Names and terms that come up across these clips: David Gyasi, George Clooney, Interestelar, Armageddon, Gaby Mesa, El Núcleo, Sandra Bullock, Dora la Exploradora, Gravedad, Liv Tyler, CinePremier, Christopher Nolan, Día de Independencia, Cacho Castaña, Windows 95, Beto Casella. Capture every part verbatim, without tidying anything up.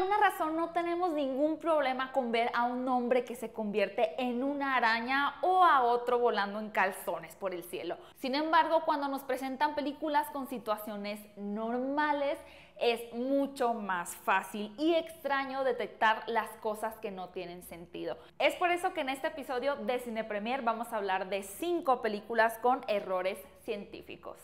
alguna razón no tenemos ningún problema con ver a un hombre que se convierte en una araña o a otro volando en calzones por el cielo. Sin embargo, cuando nos presentan películas con situaciones normales, es mucho más fácil y extraño detectar las cosas que no tienen sentido. Es por eso que en este episodio de CinePremier vamos a hablar de cinco películas con errores científicos.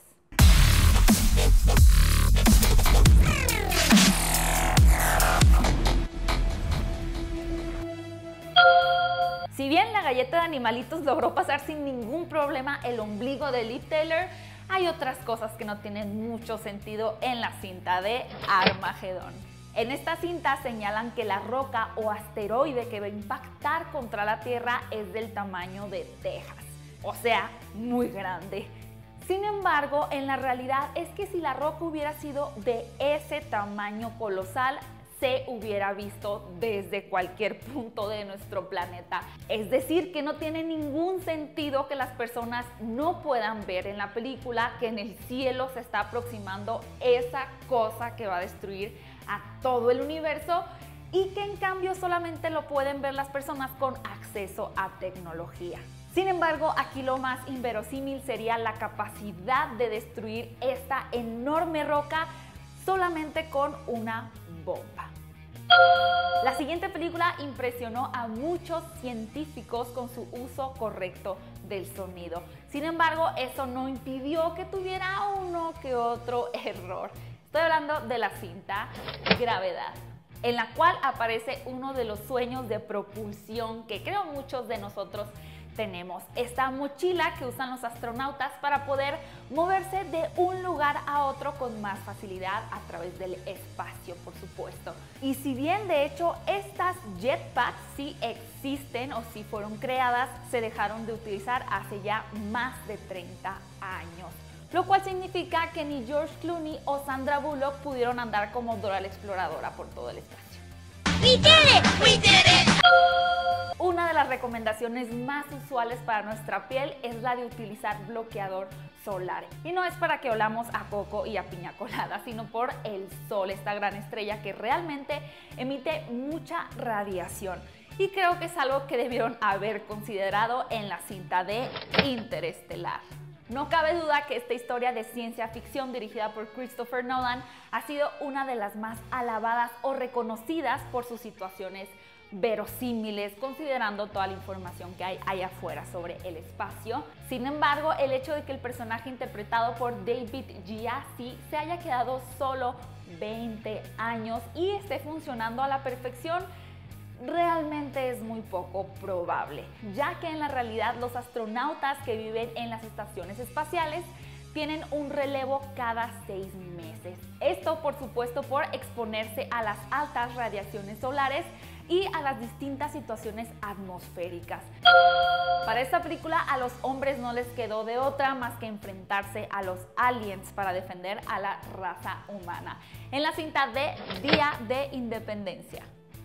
Si bien la galleta de animalitos logró pasar sin ningún problema el ombligo de Liv Tyler, hay otras cosas que no tienen mucho sentido en la cinta de Armageddon. En esta cinta señalan que la roca o asteroide que va a impactar contra la Tierra es del tamaño de Texas, o sea, muy grande. Sin embargo, en la realidad es que si la roca hubiera sido de ese tamaño colosal, se hubiera visto desde cualquier punto de nuestro planeta. Es decir, que no tiene ningún sentido que las personas no puedan ver en la película que en el cielo se está aproximando esa cosa que va a destruir a todo el universo y que en cambio solamente lo pueden ver las personas con acceso a tecnología. Sin embargo, aquí lo más inverosímil sería la capacidad de destruir esta enorme roca solamente con una bomba. La siguiente película impresionó a muchos científicos con su uso correcto del sonido. Sin embargo, eso no impidió que tuviera uno que otro error. Estoy hablando de la cinta Gravedad, en la cual aparece uno de los sueños de propulsión que creo muchos de nosotros tenemos. Esta mochila que usan los astronautas para poder moverse de un lugar a otro con más facilidad a través del espacio, por supuesto. Y si bien de hecho estas jetpacks sí existen o sí fueron creadas, se dejaron de utilizar hace ya más de treinta años. Lo cual significa que ni George Clooney o Sandra Bullock pudieron andar como Dora la Exploradora por todo el espacio. We did it! We did it! Una de las recomendaciones más usuales para nuestra piel es la de utilizar bloqueador solar. Y no es para que olamos a coco y a piña colada, sino por el sol, esta gran estrella que realmente emite mucha radiación. Y creo que es algo que debieron haber considerado en la cinta de Interestelar. No cabe duda que esta historia de ciencia ficción dirigida por Christopher Nolan ha sido una de las más alabadas o reconocidas por sus situaciones verosímiles, considerando toda la información que hay allá afuera sobre el espacio. Sin embargo, el hecho de que el personaje interpretado por David Gyasi se haya quedado solo veinte años y esté funcionando a la perfección realmente es muy poco probable, ya que en la realidad los astronautas que viven en las estaciones espaciales tienen un relevo cada seis meses. Esto, por supuesto, por exponerse a las altas radiaciones solares y a las distintas situaciones atmosféricas. Para esta película a los hombres no les quedó de otra más que enfrentarse a los aliens para defender a la raza humana, en la cinta de Día de Independencia.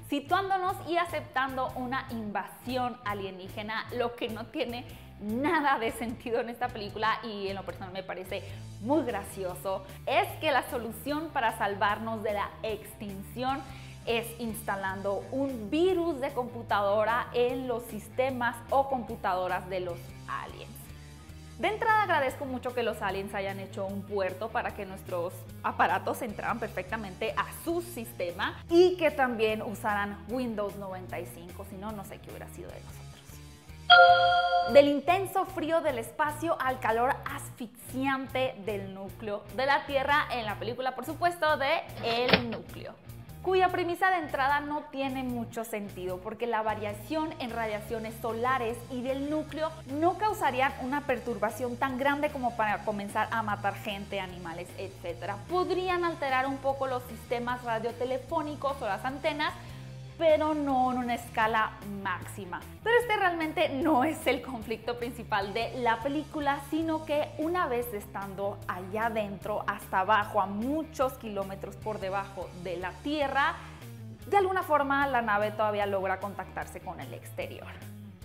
Situándonos y aceptando una invasión alienígena, lo que no tiene nada de sentido en esta película y en lo personal me parece muy gracioso, es que la solución para salvarnos de la extinción es instalando un virus de computadora en los sistemas o computadoras de los aliens. De entrada agradezco mucho que los aliens hayan hecho un puerto para que nuestros aparatos entraran perfectamente a su sistema y que también usaran Windows noventa y cinco, si no, no sé qué hubiera sido de nosotros. Del intenso frío del espacio al calor asfixiante del núcleo de la Tierra en la película, por supuesto, de El Núcleo, cuya premisa de entrada no tiene mucho sentido porque la variación en radiaciones solares y del núcleo no causarían una perturbación tan grande como para comenzar a matar gente, animales, etcétera. Podrían alterar un poco los sistemas radiotelefónicos o las antenas, pero no en una escala máxima. Pero este realmente no es el conflicto principal de la película, sino que una vez estando allá adentro, hasta abajo, a muchos kilómetros por debajo de la Tierra, de alguna forma la nave todavía logra contactarse con el exterior.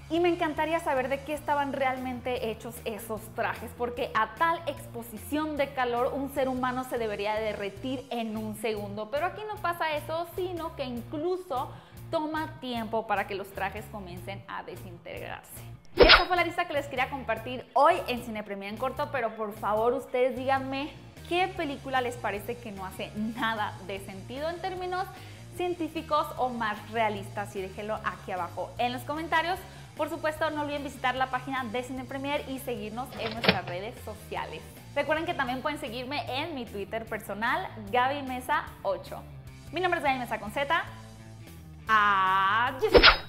Y me encantaría saber de qué estaban realmente hechos esos trajes, porque a tal exposición de calor un ser humano se debería derretir en un segundo. Pero aquí no pasa eso, sino que incluso toma tiempo para que los trajes comiencen a desintegrarse. Esta fue la lista que les quería compartir hoy en CinePremier en corto, pero por favor ustedes díganme qué película les parece que no hace nada de sentido en términos científicos o más realistas, y déjenlo aquí abajo en los comentarios. Por supuesto, no olviden visitar la página de CinePremier y seguirnos en nuestras redes sociales. Recuerden que también pueden seguirme en mi Twitter personal, Gaby Mesa ocho. Mi nombre es Gaby Mesa con Z. Adiós.